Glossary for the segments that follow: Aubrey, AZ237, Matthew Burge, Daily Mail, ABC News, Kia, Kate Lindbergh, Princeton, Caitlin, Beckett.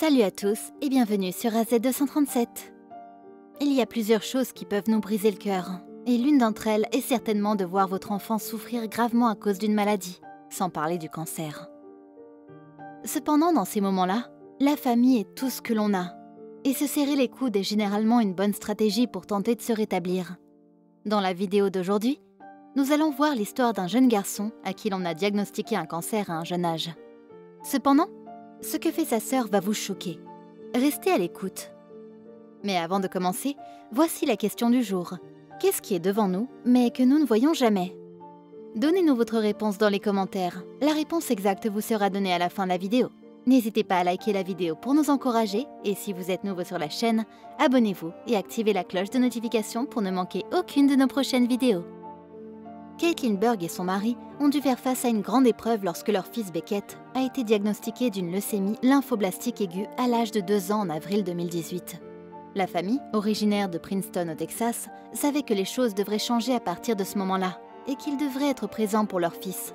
Salut à tous et bienvenue sur AZ237. Il y a plusieurs choses qui peuvent nous briser le cœur, et l'une d'entre elles est certainement de voir votre enfant souffrir gravement à cause d'une maladie, sans parler du cancer. Cependant, dans ces moments-là, la famille est tout ce que l'on a, et se serrer les coudes est généralement une bonne stratégie pour tenter de se rétablir. Dans la vidéo d'aujourd'hui, nous allons voir l'histoire d'un jeune garçon à qui l'on a diagnostiqué un cancer à un jeune âge. Cependant, ce que fait sa sœur va vous choquer. Restez à l'écoute. Mais avant de commencer, voici la question du jour. Qu'est-ce qui est devant nous, mais que nous ne voyons jamais? Donnez-nous votre réponse dans les commentaires. La réponse exacte vous sera donnée à la fin de la vidéo. N'hésitez pas à liker la vidéo pour nous encourager, et si vous êtes nouveau sur la chaîne, abonnez-vous et activez la cloche de notification pour ne manquer aucune de nos prochaines vidéos. Kate Lindbergh et son mari ont dû faire face à une grande épreuve lorsque leur fils Beckett a été diagnostiqué d'une leucémie lymphoblastique aiguë à l'âge de 2 ans en avril 2018. La famille, originaire de Princeton au Texas, savait que les choses devraient changer à partir de ce moment-là et qu'ils devraient être présents pour leur fils.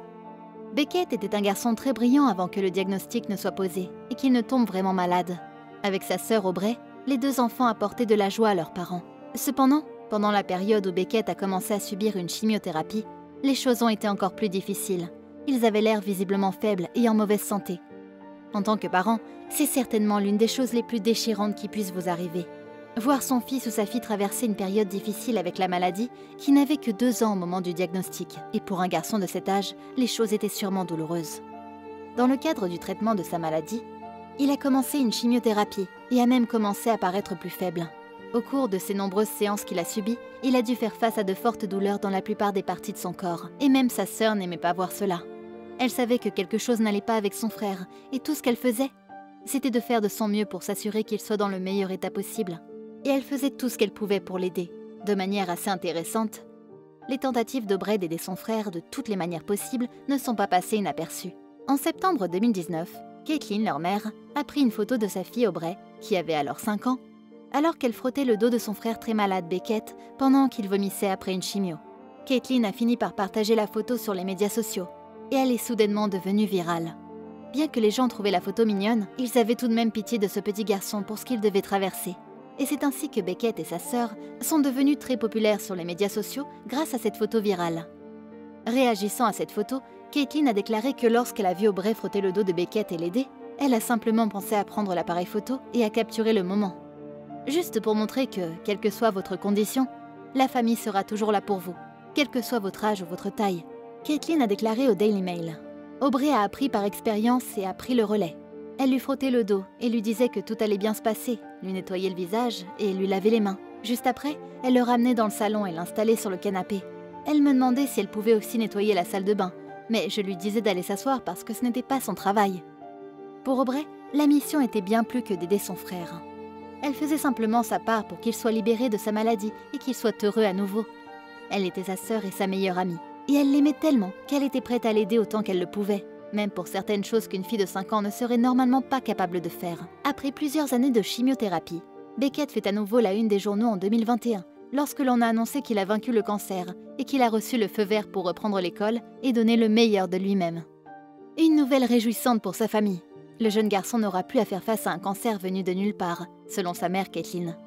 Beckett était un garçon très brillant avant que le diagnostic ne soit posé et qu'il ne tombe vraiment malade. Avec sa sœur Aubrey, les deux enfants apportaient de la joie à leurs parents. Cependant, pendant la période où Beckett a commencé à subir une chimiothérapie, les choses ont été encore plus difficiles. Ils avaient l'air visiblement faibles et en mauvaise santé. En tant que parent, c'est certainement l'une des choses les plus déchirantes qui puissent vous arriver. Voir son fils ou sa fille traverser une période difficile avec la maladie, qui n'avait que 2 ans au moment du diagnostic, et pour un garçon de cet âge, les choses étaient sûrement douloureuses. Dans le cadre du traitement de sa maladie, il a commencé une chimiothérapie et a même commencé à paraître plus faible. Au cours de ces nombreuses séances qu'il a subies, il a dû faire face à de fortes douleurs dans la plupart des parties de son corps, et même sa sœur n'aimait pas voir cela. Elle savait que quelque chose n'allait pas avec son frère, et tout ce qu'elle faisait, c'était de faire de son mieux pour s'assurer qu'il soit dans le meilleur état possible. Et elle faisait tout ce qu'elle pouvait pour l'aider, de manière assez intéressante. Les tentatives d'Aubrey d'aider son frère de toutes les manières possibles ne sont pas passées inaperçues. En septembre 2019, Caitlin, leur mère, a pris une photo de sa fille Aubrey, qui avait alors 5 ans, alors qu'elle frottait le dos de son frère très malade Beckett pendant qu'il vomissait après une chimio. Caitlin a fini par partager la photo sur les médias sociaux, et elle est soudainement devenue virale. Bien que les gens trouvaient la photo mignonne, ils avaient tout de même pitié de ce petit garçon pour ce qu'il devait traverser. Et c'est ainsi que Beckett et sa sœur sont devenus très populaires sur les médias sociaux grâce à cette photo virale. Réagissant à cette photo, Caitlin a déclaré que lorsqu'elle a vu Aubrey frotter le dos de Beckett et l'aider, elle a simplement pensé à prendre l'appareil photo et à capturer le moment. Juste pour montrer que, quelle que soit votre condition, la famille sera toujours là pour vous, quel que soit votre âge ou votre taille. Caitlin a déclaré au Daily Mail. Aubrey a appris par expérience et a pris le relais. Elle lui frottait le dos et lui disait que tout allait bien se passer, lui nettoyait le visage et lui lavait les mains. Juste après, elle le ramenait dans le salon et l'installait sur le canapé. Elle me demandait si elle pouvait aussi nettoyer la salle de bain, mais je lui disais d'aller s'asseoir parce que ce n'était pas son travail. Pour Aubrey, la mission était bien plus que d'aider son frère. Elle faisait simplement sa part pour qu'il soit libéré de sa maladie et qu'il soit heureux à nouveau. Elle était sa sœur et sa meilleure amie, et elle l'aimait tellement qu'elle était prête à l'aider autant qu'elle le pouvait, même pour certaines choses qu'une fille de 5 ans ne serait normalement pas capable de faire. Après plusieurs années de chimiothérapie, Beckett fait à nouveau la une des journaux en 2021, lorsque l'on a annoncé qu'il a vaincu le cancer et qu'il a reçu le feu vert pour reprendre l'école et donner le meilleur de lui-même. Une nouvelle réjouissante pour sa famille. Le jeune garçon n'aura plus à faire face à un cancer venu de nulle part, selon sa mère Caitlin.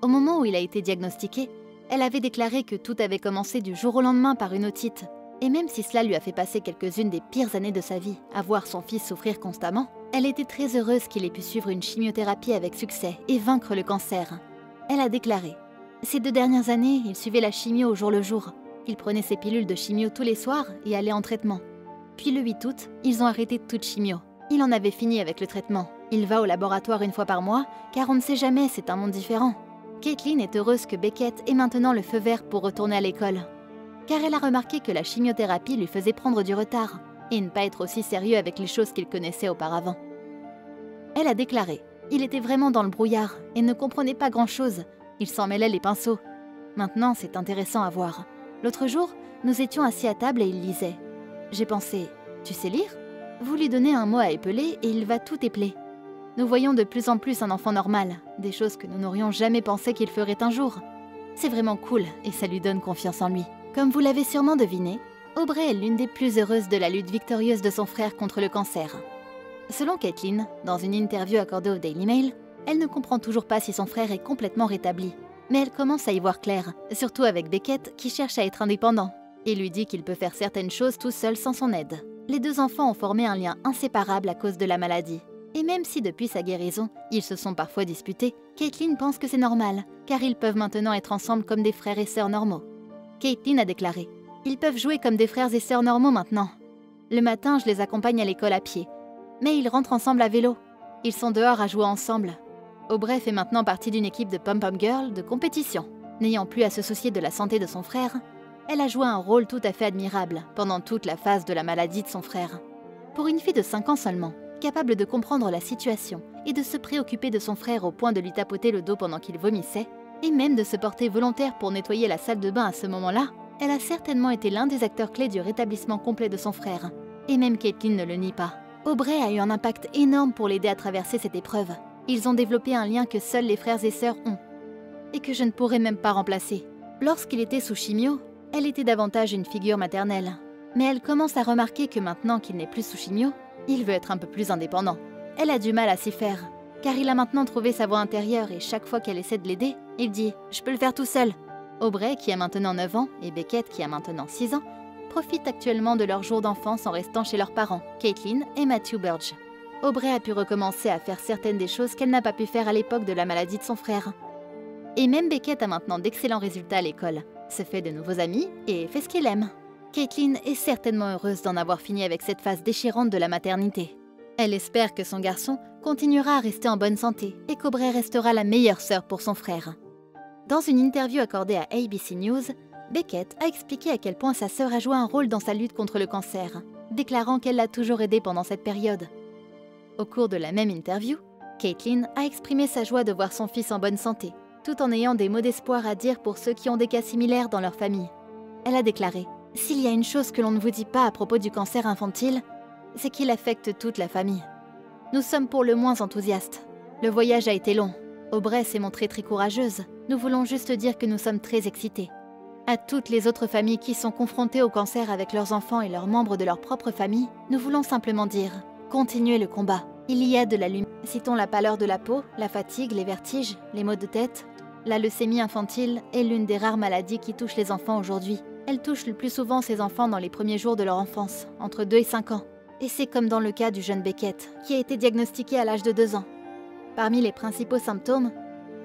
Au moment où il a été diagnostiqué, elle avait déclaré que tout avait commencé du jour au lendemain par une otite. Et même si cela lui a fait passer quelques-unes des pires années de sa vie à voir son fils souffrir constamment, elle était très heureuse qu'il ait pu suivre une chimiothérapie avec succès et vaincre le cancer. Elle a déclaré « Ces 2 dernières années, il suivait la chimio au jour le jour. Il prenait ses pilules de chimio tous les soirs et allait en traitement. Puis le 8 août, ils ont arrêté toute chimio. » Il en avait fini avec le traitement. Il va au laboratoire une fois par mois, car on ne sait jamais, c'est un monde différent. Caitlin est heureuse que Beckett ait maintenant le feu vert pour retourner à l'école, car elle a remarqué que la chimiothérapie lui faisait prendre du retard et ne pas être aussi sérieux avec les choses qu'il connaissait auparavant. Elle a déclaré « Il était vraiment dans le brouillard et ne comprenait pas grand-chose. Il s'en mêlait les pinceaux. Maintenant, c'est intéressant à voir. L'autre jour, nous étions assis à table et il lisait. J'ai pensé « Tu sais lire ?» Vous lui donnez un mot à épeler et il va tout épeler. Nous voyons de plus en plus un enfant normal, des choses que nous n'aurions jamais pensé qu'il ferait un jour. C'est vraiment cool et ça lui donne confiance en lui. Comme vous l'avez sûrement deviné, Aubrey est l'une des plus heureuses de la lutte victorieuse de son frère contre le cancer. Selon Caitlin, dans une interview accordée au Daily Mail, elle ne comprend toujours pas si son frère est complètement rétabli. Mais elle commence à y voir clair, surtout avec Beckett qui cherche à être indépendant. Il lui dit qu'il peut faire certaines choses tout seul sans son aide. Les deux enfants ont formé un lien inséparable à cause de la maladie. Et même si depuis sa guérison, ils se sont parfois disputés, Caitlin pense que c'est normal, car ils peuvent maintenant être ensemble comme des frères et sœurs normaux. Caitlin a déclaré « Ils peuvent jouer comme des frères et sœurs normaux maintenant. Le matin, je les accompagne à l'école à pied. Mais ils rentrent ensemble à vélo. Ils sont dehors à jouer ensemble. » Aubrey fait maintenant partie d'une équipe de pom-pom girls de compétition. N'ayant plus à se soucier de la santé de son frère, elle a joué un rôle tout à fait admirable pendant toute la phase de la maladie de son frère. Pour une fille de 5 ans seulement, capable de comprendre la situation et de se préoccuper de son frère au point de lui tapoter le dos pendant qu'il vomissait, et même de se porter volontaire pour nettoyer la salle de bain à ce moment-là, elle a certainement été l'un des acteurs clés du rétablissement complet de son frère. Et même Caitlin ne le nie pas. Aubrey a eu un impact énorme pour l'aider à traverser cette épreuve. Ils ont développé un lien que seuls les frères et sœurs ont, et que je ne pourrais même pas remplacer. Lorsqu'il était sous chimio, elle était davantage une figure maternelle. Mais elle commence à remarquer que maintenant qu'il n'est plus sous chimio, il veut être un peu plus indépendant. Elle a du mal à s'y faire, car il a maintenant trouvé sa voix intérieure et chaque fois qu'elle essaie de l'aider, il dit « Je peux le faire tout seul ». Aubrey, qui a maintenant 9 ans, et Beckett, qui a maintenant 6 ans, profitent actuellement de leurs jours d'enfance en restant chez leurs parents, Caitlin et Matthew Burge. Aubrey a pu recommencer à faire certaines des choses qu'elle n'a pas pu faire à l'époque de la maladie de son frère. Et même Beckett a maintenant d'excellents résultats à l'école, se fait de nouveaux amis et fait ce qu'il aime. Caitlin est certainement heureuse d'en avoir fini avec cette phase déchirante de la maternité. Elle espère que son garçon continuera à rester en bonne santé et qu'Aubrey restera la meilleure sœur pour son frère. Dans une interview accordée à ABC News, Beckett a expliqué à quel point sa sœur a joué un rôle dans sa lutte contre le cancer, déclarant qu'elle l'a toujours aidée pendant cette période. Au cours de la même interview, Caitlin a exprimé sa joie de voir son fils en bonne santé, tout en ayant des mots d'espoir à dire pour ceux qui ont des cas similaires dans leur famille. Elle a déclaré « S'il y a une chose que l'on ne vous dit pas à propos du cancer infantile, c'est qu'il affecte toute la famille. Nous sommes pour le moins enthousiastes. Le voyage a été long. Aubrey s'est montrée très courageuse. Nous voulons juste dire que nous sommes très excités. À toutes les autres familles qui sont confrontées au cancer avec leurs enfants et leurs membres de leur propre famille, nous voulons simplement dire « Continuez le combat. Il y a de la lumière. Citons la pâleur de la peau, la fatigue, les vertiges, les maux de tête. La leucémie infantile est l'une des rares maladies qui touchent les enfants aujourd'hui. Elle touche le plus souvent ces enfants dans les premiers jours de leur enfance, entre 2 et 5 ans. Et c'est comme dans le cas du jeune Beckett, qui a été diagnostiqué à l'âge de 2 ans. Parmi les principaux symptômes,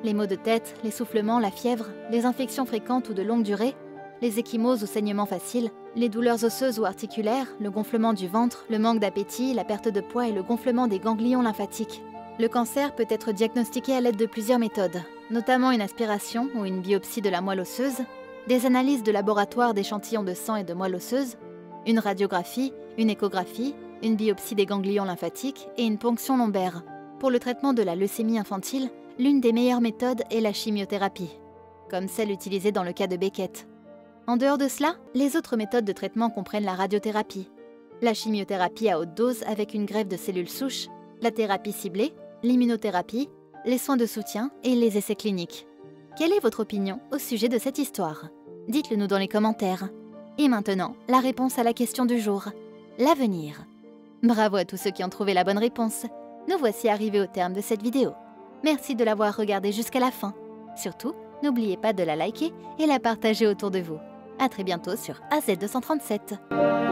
les maux de tête, les soufflements, la fièvre, les infections fréquentes ou de longue durée, les ecchymoses ou saignements faciles, les douleurs osseuses ou articulaires, le gonflement du ventre, le manque d'appétit, la perte de poids et le gonflement des ganglions lymphatiques. Le cancer peut être diagnostiqué à l'aide de plusieurs méthodes, notamment une aspiration ou une biopsie de la moelle osseuse, des analyses de laboratoire d'échantillons de sang et de moelle osseuse, une radiographie, une échographie, une biopsie des ganglions lymphatiques et une ponction lombaire. Pour le traitement de la leucémie infantile, l'une des meilleures méthodes est la chimiothérapie, comme celle utilisée dans le cas de Beckett. En dehors de cela, les autres méthodes de traitement comprennent la radiothérapie, la chimiothérapie à haute dose avec une greffe de cellules souches, la thérapie ciblée, l'immunothérapie, les soins de soutien et les essais cliniques. Quelle est votre opinion au sujet de cette histoire? Dites-le nous dans les commentaires. Et maintenant, la réponse à la question du jour, l'avenir. Bravo à tous ceux qui ont trouvé la bonne réponse. Nous voici arrivés au terme de cette vidéo. Merci de l'avoir regardée jusqu'à la fin. Surtout, n'oubliez pas de la liker et la partager autour de vous. À très bientôt sur AZ237.